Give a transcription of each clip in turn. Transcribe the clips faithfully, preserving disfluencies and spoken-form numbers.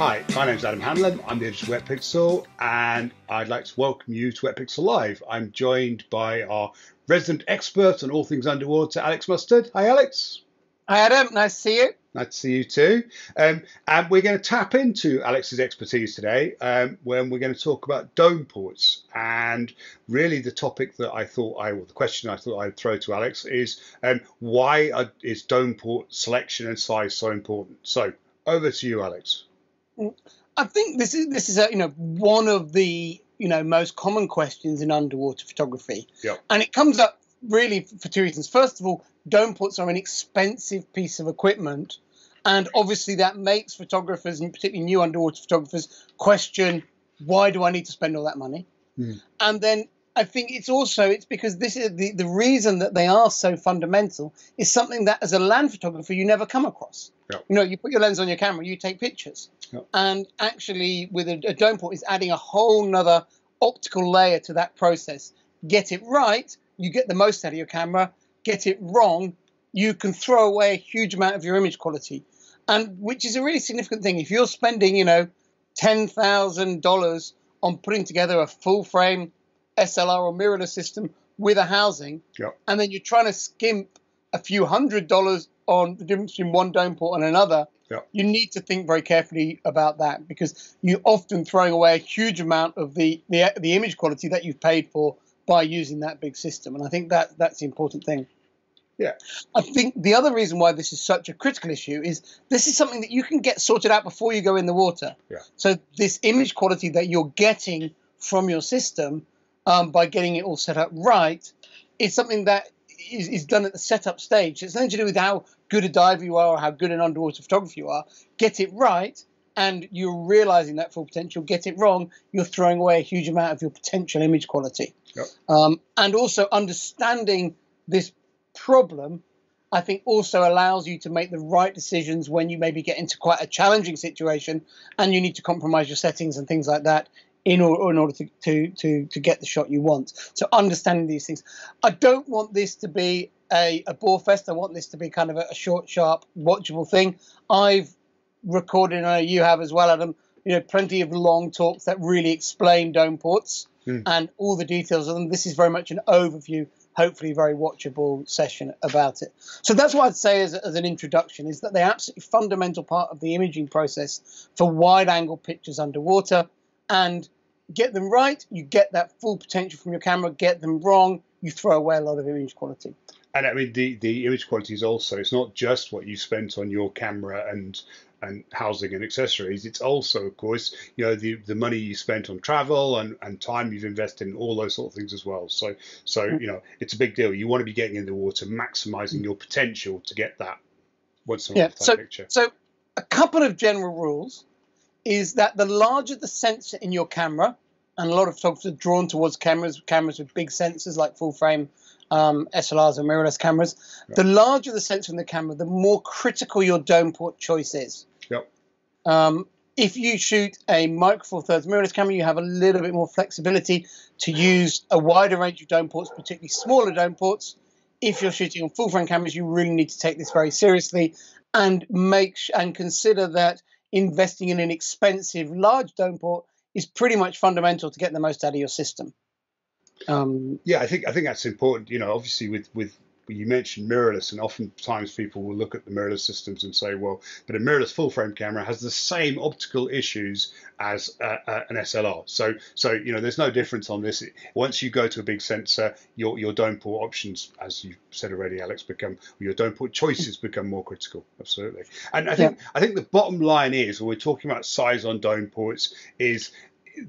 Hi, my name is Adam Hanlon, I'm the editor of Wetpixel, and I'd like to welcome you to Wetpixel Live. I'm joined by our resident expert on all things underwater, Alex Mustard. Hi, Alex. Hi, Adam. Nice to see you. Nice to see you too. Um, and we're going to tap into Alex's expertise today um, when we're going to talk about dome ports. And really the topic that I thought I, well, the question I thought I'd throw to Alex is um, why are, is dome port selection and size so important? So over to you, Alex. I think this is this is a, you know one of the you know most common questions in underwater photography, yep. And it comes up really for two reasons. First of all, dome ports are an expensive piece of equipment, and obviously that makes photographers, and particularly new underwater photographers, question, why do I need to spend all that money? Mm. And then I think it's also it's because this is the the reason that they are so fundamental is something that as a land photographer you never come across. Yep. You know, you put your lens on your camera, you take pictures. Yep. And actually with a, a dome port, it's adding a whole nother optical layer to that process. Get it right, you get the most out of your camera. Get it wrong, you can throw away a huge amount of your image quality. And which is a really significant thing. If you're spending, you know, ten thousand dollars on putting together a full frame S L R or mirrorless system with a housing, yep. And then you're trying to skimp a few hundred dollars on the difference between one dome port and another, yep. You need to think very carefully about that because you're often throwing away a huge amount of the, the, the image quality that you've paid for by using that big system. And I think that that's the important thing. Yeah. I think the other reason why this is such a critical issue is this is something that you can get sorted out before you go in the water. Yeah. So this image quality that you're getting from your system Um, by getting it all set up right, it's something that is, is done at the setup stage. It's nothing to do with how good a diver you are or how good an underwater photographer you are. Get it right, and you're realizing that full potential. Get it wrong, you're throwing away a huge amount of your potential image quality. Yep. Um, and also understanding this problem, I think, also allows you to make the right decisions when you maybe get into quite a challenging situation and you need to compromise your settings and things like that in order, in order to, to, to, to get the shot you want. So understanding these things. I don't want this to be a, a bore fest. I want this to be kind of a, a short, sharp, watchable thing. I've recorded, and I know you have as well, Adam, you know, plenty of long talks that really explain dome ports mm. and all the details of them. This is very much an overview, hopefully very watchable session about it. So that's what I'd say as, as an introduction, is that they're absolutely fundamental part of the imaging process for wide-angle pictures underwater. And get them right, you get that full potential from your camera. Get them wrong, you throw away a lot of image quality. And I mean, the, the image quality is also, it's not just what you spent on your camera and and housing and accessories. It's also, of course, you know, the, the money you spent on travel and, and time you've invested in all those sort of things as well. So, so mm-hmm. you know, it's a big deal. You want to be getting in the water, maximizing your potential to get that once in a lifetime picture. So a couple of general rules is that the larger the sensor in your camera, and a lot of photographers are drawn towards cameras, cameras with big sensors like full-frame um, S L Rs or mirrorless cameras, yep. The larger the sensor in the camera, the more critical your dome port choice is. Yep. Um, if you shoot a Micro Four Thirds mirrorless camera, you have a little bit more flexibility to use a wider range of dome ports, particularly smaller dome ports. If you're shooting on full-frame cameras, you really need to take this very seriously and make sh and consider that investing in an expensive large dome port is pretty much fundamental to get the most out of your system. Um, yeah, I think I think that's important. You know, obviously with with you mentioned mirrorless, and oftentimes people will look at the mirrorless systems and say, well, but a mirrorless full frame camera has the same optical issues as a, a, an S L R. So so you know, there's no difference on this. Once you go to a big sensor, your your dome port options, as you said already, Alex, become your dome port choices become more critical. Absolutely. And I think yeah. I think the bottom line is when we're talking about size on dome ports is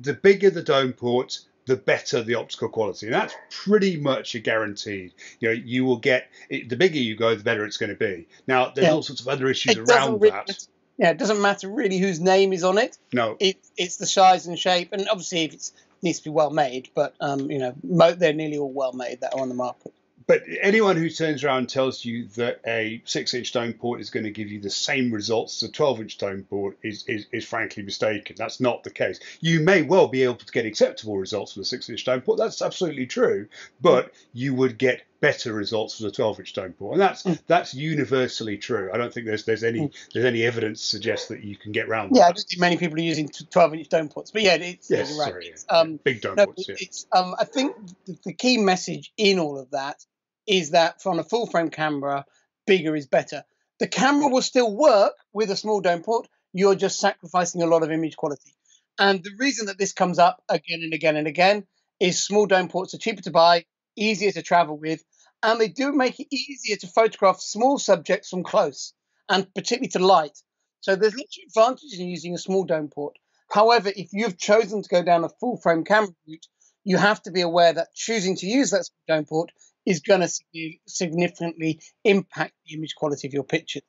the bigger the dome port, the better the optical quality, and that's pretty much a guaranteed. You know, you will get it, the bigger you go, the better it's going to be. Now, there's yeah. all sorts of other issues it around really, that. Yeah, it doesn't matter really whose name is on it. No, it, it's the size and shape, and obviously, if it's, it needs to be well made. But um, you know, mo they're nearly all well made that are on the market. But anyone who turns around and tells you that a six-inch dome port is going to give you the same results as a twelve-inch dome port is, is, is frankly mistaken. That's not the case. You may well be able to get acceptable results with a six-inch dome port. That's absolutely true. But you would get better results as a twelve inch tug port, and that's that's universally true. I don't think there's there's any there's any evidence to suggest that you can get round. Yeah, I don't think many people are using twelve inch dome ports, but yeah, it's yes, right. Sorry, it's, yeah. Um, big dome no, ports. Yeah. It's, um, I think the key message in all of that is that from a full frame camera, bigger is better. The camera will still work with a small dome port. You're just sacrificing a lot of image quality. And the reason that this comes up again and again and again is small dome ports are cheaper to buy, easier to travel with, and they do make it easier to photograph small subjects from close, and particularly to light. So there's lots of advantages in using a small dome port. However, if you've chosen to go down a full frame camera route, you have to be aware that choosing to use that small dome port is going to significantly impact the image quality of your picture.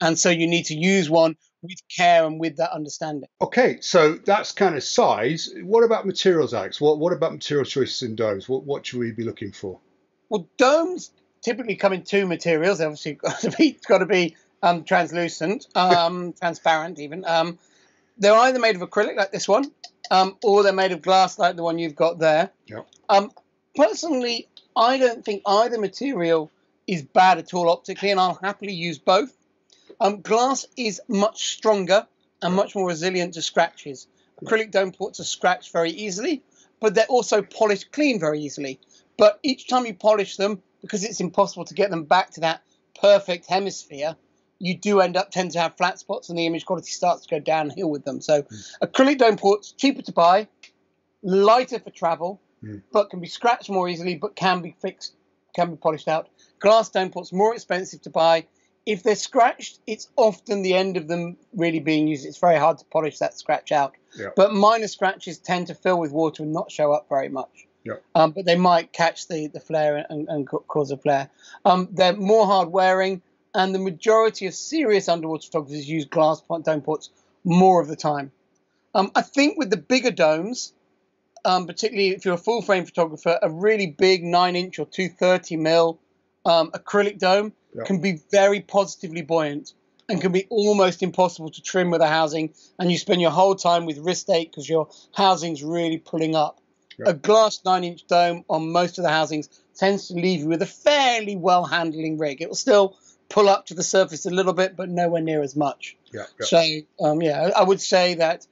And so you need to use one with care and with that understanding. Okay, so that's kind of size. What about materials, Alex? What what about material choices in domes? What what should we be looking for? Well, domes typically come in two materials. They obviously got to be got to be um, translucent, um, transparent even. Um, they're either made of acrylic like this one, um, or they're made of glass like the one you've got there. Yep. Um, personally, I don't think either material is bad at all optically, and I'll happily use both. Um, glass is much stronger and much more resilient to scratches. Acrylic dome ports are scratched very easily, but they're also polished clean very easily. But each time you polish them, because it's impossible to get them back to that perfect hemisphere, you do end up tend to have flat spots and the image quality starts to go downhill with them. So mm. acrylic dome ports, cheaper to buy, lighter for travel, mm. but can be scratched more easily, but can be fixed, can be polished out. Glass dome ports, more expensive to buy. If they're scratched, it's often the end of them really being used. It's very hard to polish that scratch out. Yeah. But minor scratches tend to fill with water and not show up very much. Yeah. Um, but they might catch the, the flare and, and cause a flare. Um, they're more hard wearing, and the majority of serious underwater photographers use glass dome ports more of the time. Um, I think with the bigger domes, um, particularly if you're a full frame photographer, a really big nine inch or two thirty mil um, acrylic dome can be very positively buoyant and can be almost impossible to trim with a housing, and you spend your whole time with wrist ache because your housing's really pulling up. Yep. A glass nine inch dome on most of the housings tends to leave you with a fairly well-handling rig. It will still pull up to the surface a little bit, but nowhere near as much. Yep. Yep. So, um, yeah, I would say that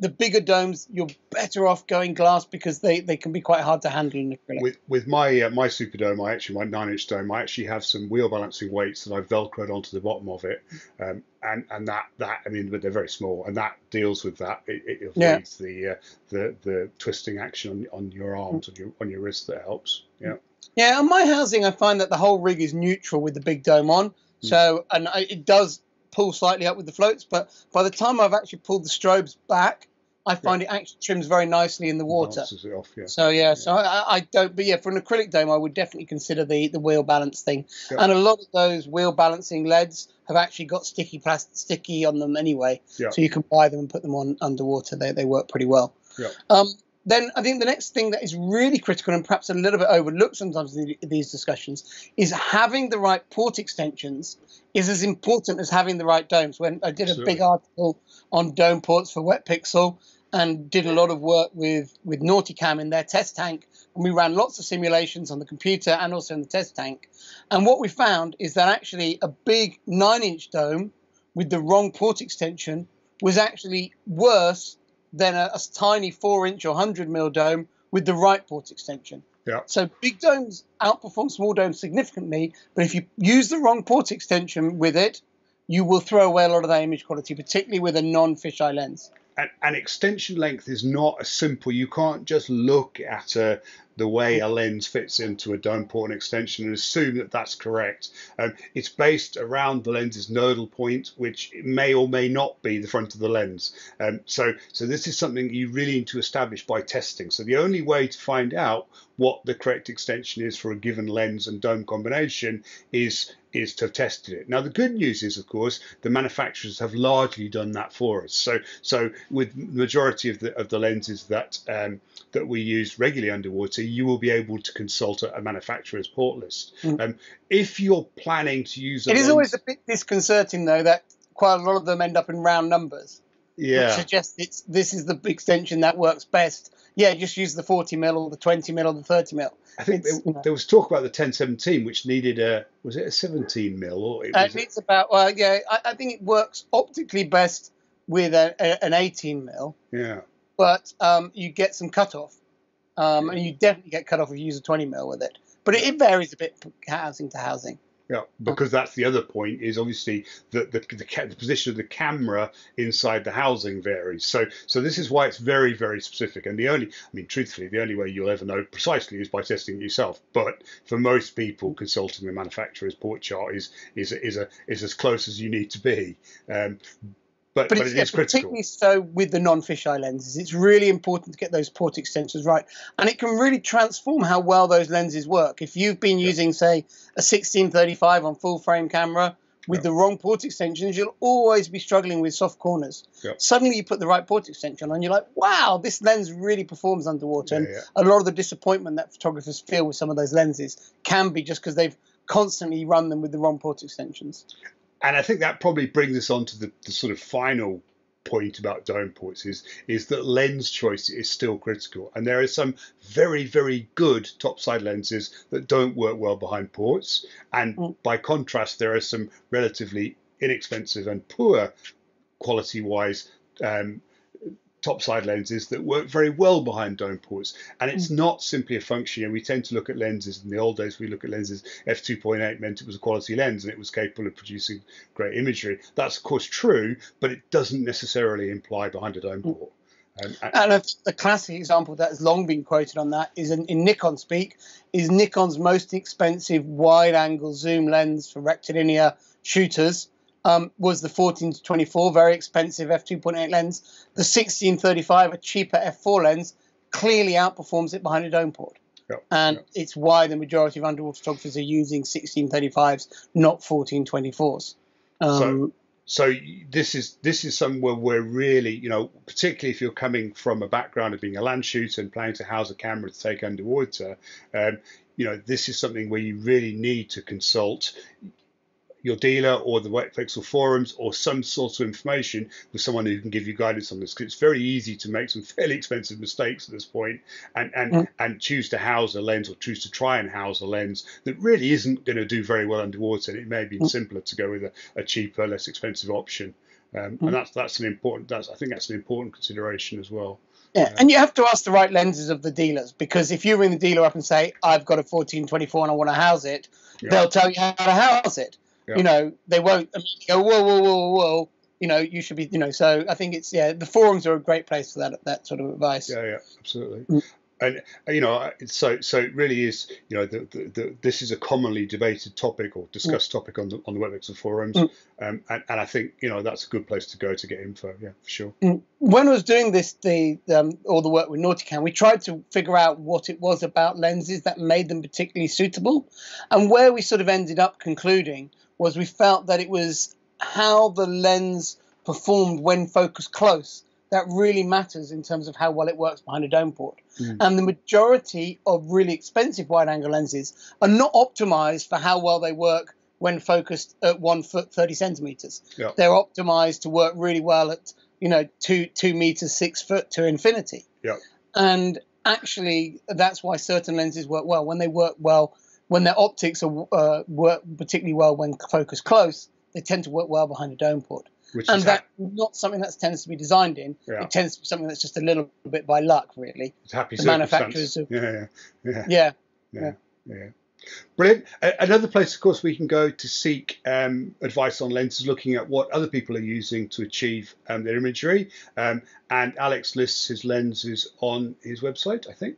the bigger domes, you're better off going glass because they, they can be quite hard to handle in acrylic. With, with my uh, my Superdome, I actually my nine inch dome, I actually have some wheel balancing weights that I've velcroed onto the bottom of it, um, and and that that I mean, but they're very small, and that deals with that. It, it avoids yeah. the uh, the the twisting action on, on your arms and mm. your on your wrist. That helps. Yeah. Yeah. On my housing, I find that the whole rig is neutral with the big dome on, mm. so and I, it does pull slightly up with the floats, but by the time I've actually pulled the strobes back, I find yeah. it actually trims very nicely in the water. Balances it off, yeah. So yeah, yeah. so I, I don't. But yeah, for an acrylic dome, I would definitely consider the the wheel balance thing. Yep. And a lot of those wheel balancing leads have actually got sticky plastic sticky on them anyway. Yep. So you can buy them and put them on underwater. They they work pretty well. Yep. Um, then I think the next thing that is really critical and perhaps a little bit overlooked sometimes in these discussions is having the right port extensions is as important as having the right domes. When I did a Absolutely. big article on dome ports for Wetpixel and did a lot of work with, with Nauticam in their test tank, and we ran lots of simulations on the computer and also in the test tank. And what we found is that actually a big nine inch dome with the wrong port extension was actually worse than a, a tiny four inch or one hundred mil dome with the right port extension. Yeah. So big domes outperform small domes significantly, but if you use the wrong port extension with it, you will throw away a lot of that image quality, particularly with a non-fisheye lens. And, and extension length is not as simple. You can't just look at a, the way a lens fits into a dome port and extension and assume that that's correct. Um, it's based around the lens's nodal point, which may or may not be the front of the lens. Um, so, so this is something you really need to establish by testing. So the only way to find out what the correct extension is for a given lens and dome combination is is to have tested it. Now, the good news is, of course, the manufacturers have largely done that for us. So, so with the majority of the of the lenses that um, that we use regularly underwater, you will be able to consult a manufacturer's port list. Mm. Um, if you're planning to use, a it is lens, always a bit disconcerting though that quite a lot of them end up in round numbers. Yeah, which suggests it's this is the extension that works best. yeah, just use the forty mil or the twenty mil or the thirty mil. I think there, you know. there was talk about the ten seventeen, which needed a, was it a seventeen mil? Or it was uh, it's a, about, well, yeah, I, I think it works optically best with a, a, an eighteen mil. Yeah. But um, you get some cut-off. Um, and you definitely get cut off if you use a twenty mil with it. But it, it varies a bit housing to housing. Yeah, because that's the other point, is obviously that the, the, the position of the camera inside the housing varies. So so this is why it's very, very specific. And the only, I mean, truthfully, the only way you'll ever know precisely is by testing it yourself. But for most people, consulting the manufacturer's port chart is is is a is as close as you need to be. Um, But, but, but it's, it is yeah, critical. Particularly so with the non-fisheye lenses. It's really important to get those port extensions right. And it can really transform how well those lenses work. If you've been yeah. using, say, a sixteen thirty-five on full-frame camera with yeah. the wrong port extensions, you'll always be struggling with soft corners. Yeah. Suddenly you put the right port extension on, you're like, wow, this lens really performs underwater. Yeah, and yeah. a lot of the disappointment that photographers feel with some of those lenses can be just because they've constantly run them with the wrong port extensions. And I think that probably brings us on to the, the sort of final point about dome ports is, is that lens choice is still critical. And there are some very, very good topside lenses that don't work well behind ports. And mm. by contrast, there are some relatively inexpensive and poor quality-wise um, topside lenses that work very well behind dome ports. And it's mm. not simply a function. And we tend to look at lenses in the old days. We look at lenses. F two point eight meant it was a quality lens and it was capable of producing great imagery. That's of course true, but it doesn't necessarily imply behind a dome mm. port. Um, and, and a, a classic example that has long been quoted on that is in, in Nikon speak is Nikon's most expensive wide-angle zoom lens for rectilinear shooters. Um, was the fourteen to twenty-four, very expensive f two point eight lens. The sixteen thirty-five, a cheaper f four lens, clearly outperforms it behind a dome port. Yep, and yep. it's why the majority of underwater photographers are using sixteen thirty-fives, not fourteen twenty-fours. Um, so, so this is this is somewhere where really, you know, particularly if you're coming from a background of being a land shooter and planning to house a camera to take underwater, um, you know, this is something where you really need to consult your dealer or the Wetpixel forums or some sort of information with someone who can give you guidance on this, because it's very easy to make some fairly expensive mistakes at this point and and mm. and choose to house a lens or choose to try and house a lens that really isn't going to do very well underwater, and it may be mm. simpler to go with a, a cheaper, less expensive option. Um, mm. And that's that's an important that's I think that's an important consideration as well. Yeah, and you have to ask the right lenses of the dealers, because if you ring the dealer up and say, I've got a fourteen twenty-four and I want to house it, yeah. they'll tell you how to house it. Yeah. You know, they won't I mean, go, whoa, whoa, whoa, whoa, you know, you should be, you know, so I think it's, yeah, the forums are a great place for that, that sort of advice. Yeah, yeah, absolutely. Mm. And, you know, so so it really is, you know, the, the, the, this is a commonly debated topic or discussed mm. topic on the, on the Wetpixel forums. Mm. Um, and, and I think, you know, that's a good place to go to get info. Yeah, for sure. Mm. When I was doing this, the um, all the work with Nauticam, we tried to figure out what it was about lenses that made them particularly suitable. And where we sort of ended up concluding was we felt that it was how the lens performed when focused close that really matters in terms of how well it works behind a dome port. Mm. And the majority of really expensive wide-angle lenses are not optimized for how well they work when focused at one foot thirty centimeters. Yeah. They're optimized to work really well at, you know, two two meters, six foot to infinity. Yeah. And actually, that's why certain lenses work well when they work well when their optics are uh, work particularly well when focused close. They tend to work well behind a dome port. Which and that's not something that tends to be designed in. Yeah. It tends to be something that's just a little bit by luck, really. It's happy the manufacturers. Have, yeah, yeah, yeah, yeah, yeah, yeah. Brilliant. Another place, of course, we can go to seek um, advice on lenses, looking at what other people are using to achieve um, their imagery. Um, and Alex lists his lenses on his website, I think.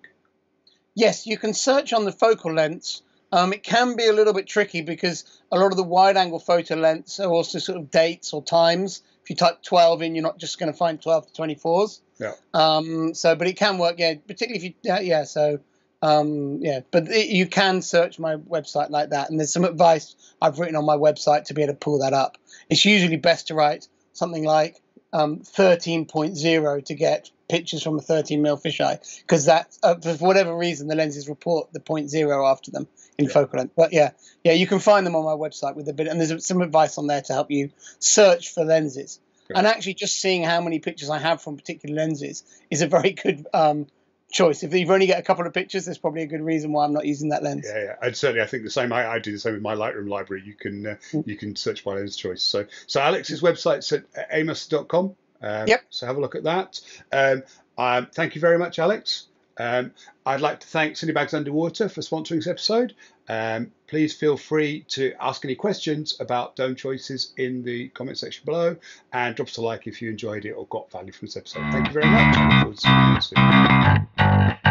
Yes, you can search on the focal lengths. Um, it can be a little bit tricky because a lot of the wide-angle photo lengths are also sort of dates or times. If you type twelve in, you're not just going to find twelve to twenty-fours. Yeah. Um, so, but it can work, yeah, particularly if you, uh, yeah, so, um, yeah. But it, you can search my website like that, and there's some advice I've written on my website to be able to pull that up. It's usually best to write something like um, thirteen point zero to get pictures from a thirteen mil fisheye, because that, uh, for whatever reason, the lenses report the point zero after them. In yeah. focal length, but yeah, yeah, you can find them on my website with a bit, and there's some advice on there to help you search for lenses. Great. And actually, just seeing how many pictures I have from particular lenses is a very good um, choice. If you've only got a couple of pictures, there's probably a good reason why I'm not using that lens. Yeah, yeah. And certainly I think the same. I, I do the same with my Lightroom library. You can uh, mm. you can search by lens choice. So so Alex's website's at amustard dot com. Um, yep. So have a look at that. Um, um, thank you very much, Alex. Um, I'd like to thank Cinebags Underwater for sponsoring this episode. Um, please feel free to ask any questions about dome choices in the comment section below, and drop us a like if you enjoyed it or got value from this episode. Thank you very much.